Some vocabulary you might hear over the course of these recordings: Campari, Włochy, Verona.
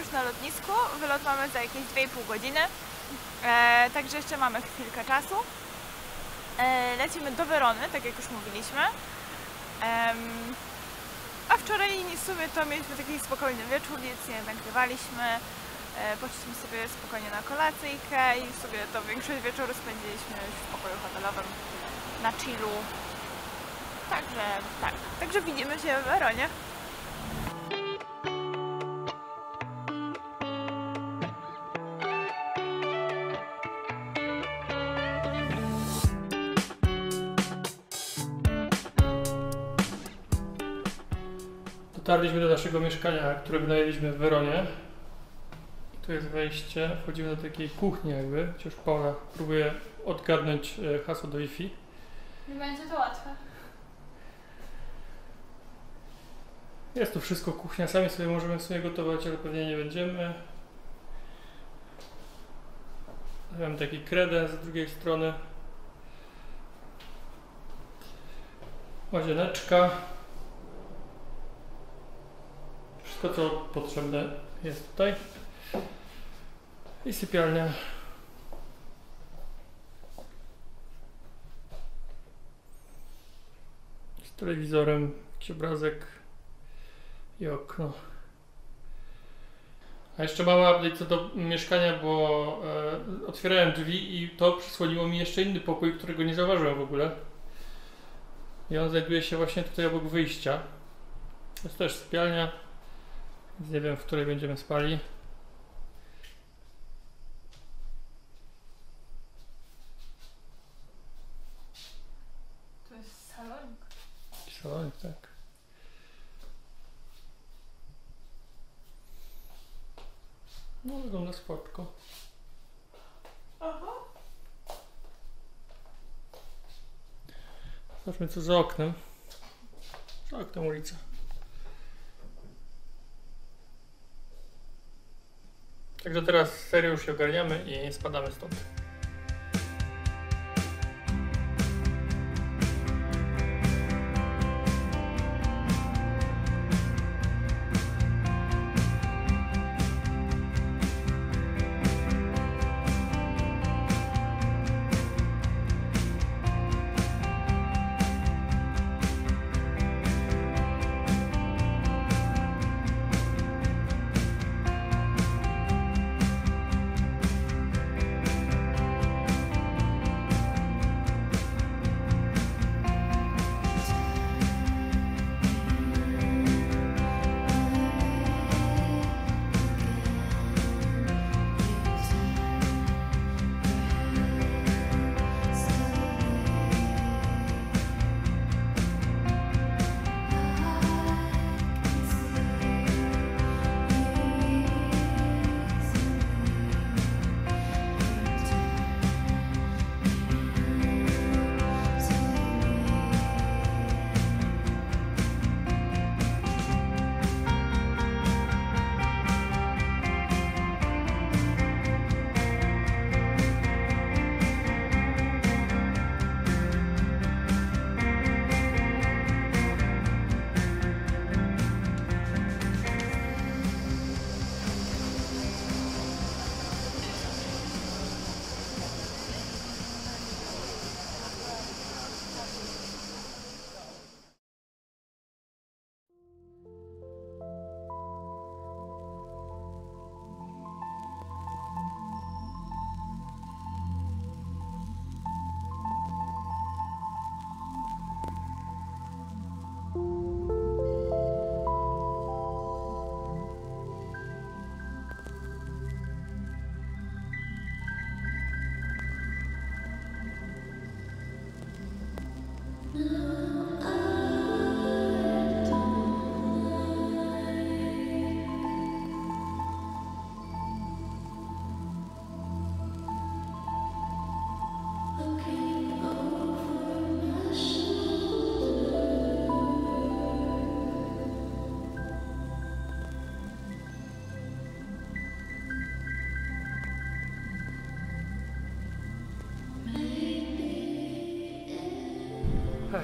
już na lotnisku, wylot mamy za jakieś 2,5 godziny, także jeszcze mamy chwilkę czasu. Lecimy do Werony, tak jak już mówiliśmy. A wczoraj w sumie to mieliśmy taki spokojny wieczór, nic nie nagrywaliśmy, poszliśmy sobie spokojnie na kolacyjkę i sobie to większość wieczoru spędziliśmy już w pokoju hotelowym, na chillu. Także tak, także widzimy się w Weronie. Dotarliśmy do naszego mieszkania, które wynajęliśmy w Weronie. Tu jest wejście, wchodzimy do takiej kuchni jakby, chociaż Paula próbuje odgadnąć hasło do Wi-Fi. Nie będzie to łatwe. Jest tu wszystko kuchnia, sami sobie możemy w sumie gotować, ale pewnie nie będziemy. Mamy taki kredens z drugiej strony. Łazieneczka. Wszystko co potrzebne jest tutaj. I sypialnia. Z telewizorem, jakiś obrazek. I okno. A jeszcze mała update do mieszkania, bo otwierałem drzwi i to przysłoniło mi jeszcze inny pokój, którego nie zauważyłem w ogóle. I on znajduje się właśnie tutaj obok wyjścia. To jest też sypialnia, więc nie wiem, w której będziemy spali. To jest salonik. Salonik, tak. No, wygląda spoczko. Aha. Zobaczmy co za oknem. Za oknem ulica. Także teraz serio już się ogarniamy i spadamy stąd.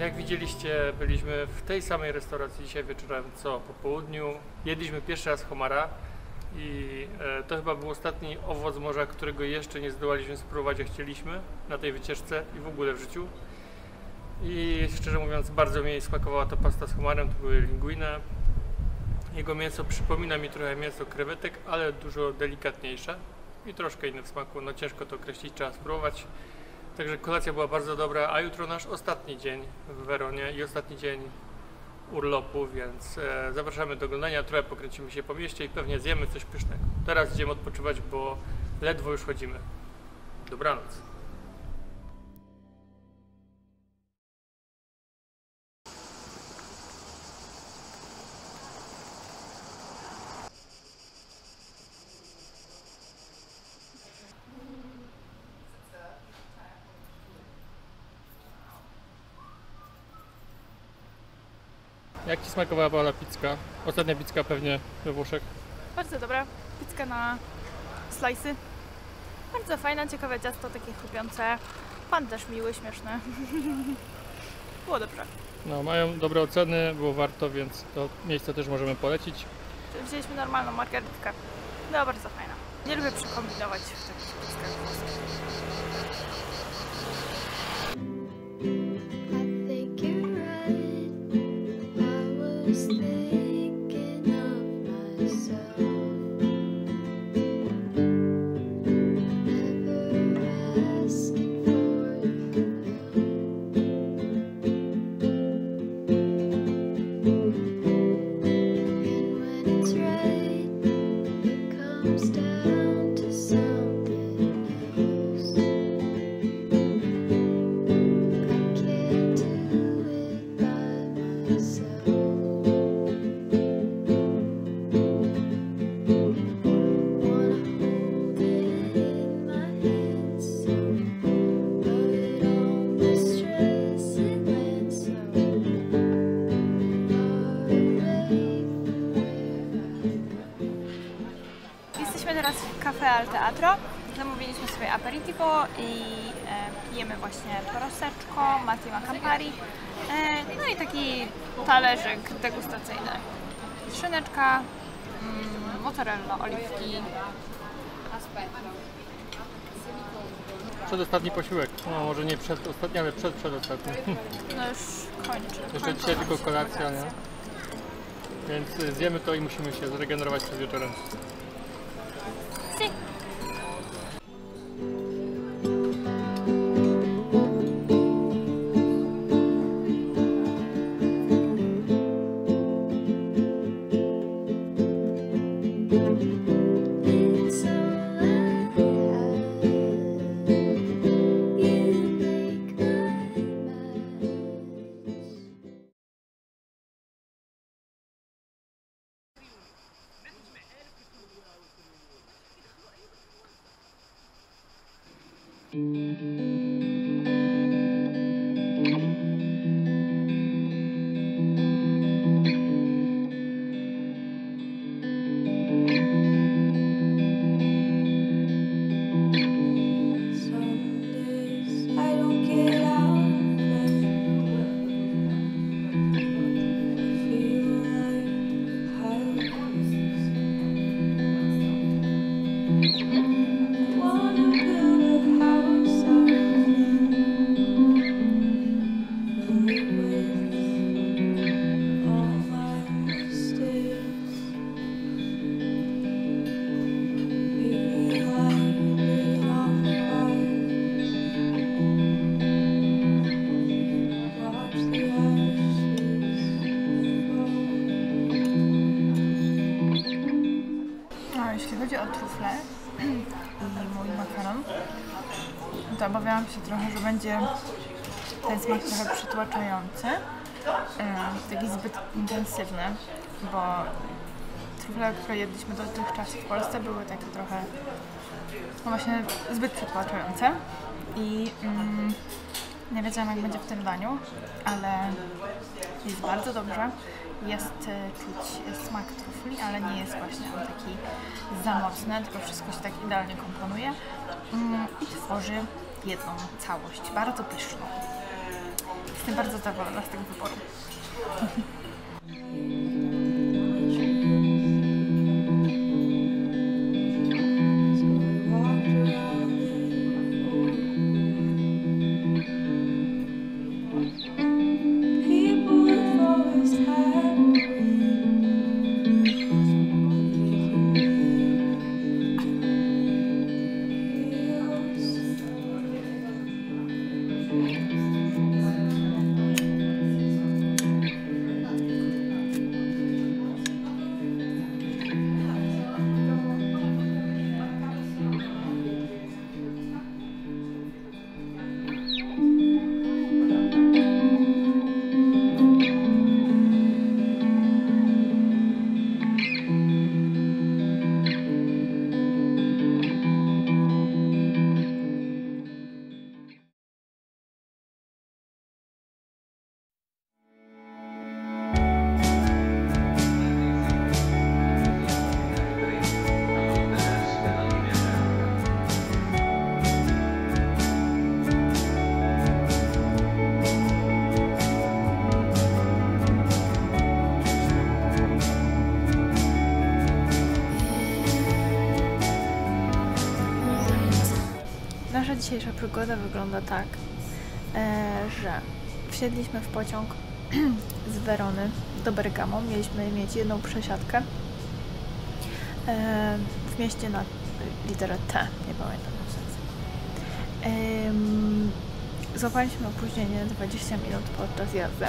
Jak widzieliście, byliśmy w tej samej restauracji dzisiaj wieczorem co po południu. Jedliśmy pierwszy raz homara. i to chyba był ostatni owoc morza, którego jeszcze nie zdołaliśmy spróbować, jak chcieliśmy na tej wycieczce i w ogóle w życiu. I szczerze mówiąc, bardzo mi smakowała ta pasta z humarem, to były linguine. Jego mięso przypomina mi trochę mięso krewetek, ale dużo delikatniejsze i troszkę inne w smaku, no ciężko to określić, trzeba spróbować. Także kolacja była bardzo dobra, a jutro nasz ostatni dzień w Weronie i ostatni dzień urlopu, więc zapraszamy do oglądania, trochę pokręcimy się po mieście i pewnie zjemy coś pysznego. Teraz idziemy odpoczywać, bo ledwo już chodzimy. Dobranoc. Jak Ci smakowała Paula pizzka? Ostatnia pizzka pewnie we Włoszech. Bardzo dobra. Pizzka na slajsy. Bardzo fajna, ciekawe ciasto, takie chrupiące. Pan też miły, śmieszny. Było dobrze. No, mają dobre oceny, było warto, więc to miejsce też możemy polecić. Wzięliśmy normalną margaritkę. No, bardzo fajna. Nie lubię przekombinować w takich pizzkach włoskich. Teatro. Zamówiliśmy sobie aperitivo i pijemy właśnie proseczko, Matima Campari, no i taki talerzyk degustacyjny. Szyneczka, mozzarella, oliwki. Przedostatni posiłek. No może nie przedostatni, ale przedostatni. No już kończę. Jeszcze dzisiaj tylko kolacja, nie? Więc zjemy to i musimy się zregenerować przed wieczorem. To obawiałam się trochę, że będzie ten smak trochę przytłaczający, taki zbyt intensywny, bo trufle, które jedliśmy dotychczas w Polsce, były takie trochę właśnie zbyt przytłaczające i nie wiedziałam, jak będzie w tym daniu, ale jest bardzo dobrze. Jest czuć smak trufli, ale nie jest właśnie on taki za mocny, tylko wszystko się tak idealnie komponuje i tworzy jedną całość, bardzo pyszną. Jestem bardzo zadowolona z tego wyboru. dzisiejsza przygoda wygląda tak, że wsiedliśmy w pociąg z Werony do Bergamo. Mieliśmy mieć jedną przesiadkę w mieście na literę T, nie pamiętam w sensie. Złapaliśmy opóźnienie 20 minut podczas jazdy,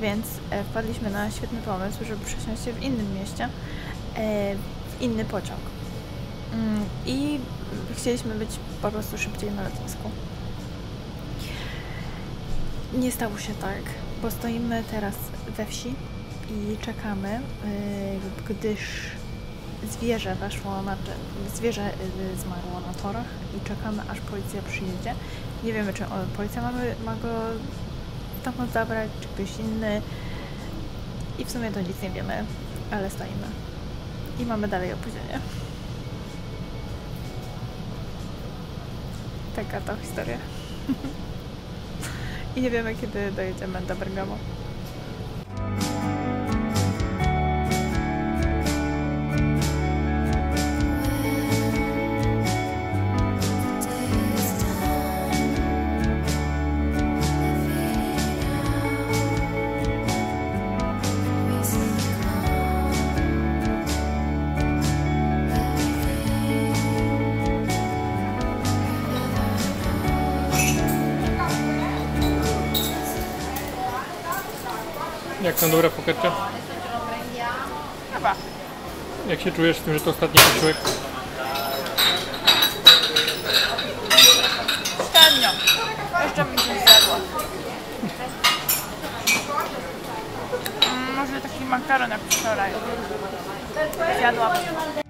więc wpadliśmy na świetny pomysł, żeby przesiąść się w innym mieście, w inny pociąg. I chcieliśmy być po prostu szybciej na lotnisku. Nie stało się tak, bo stoimy teraz we wsi i czekamy, gdyż zwierzę weszło na, zwierzę zmarło na torach i czekamy, aż policja przyjedzie. Nie wiemy, czy policja ma go tam zabrać, czy ktoś inny. I w sumie to nic nie wiemy, ale stoimy. I mamy dalej opóźnienie. Taka to historia. I nie wiemy, kiedy dojedziemy do Bergamo. Jak są dobre pokeczcze? Chyba. Jak się czujesz w tym, że to ostatni posiłek? Średnio. Jeszcze mi się zjadło. Może taki makaron jak wczoraj. Zjadłam.